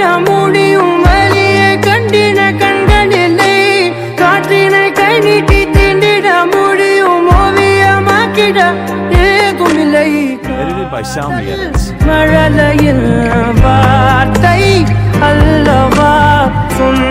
Edited by Salmi Evans.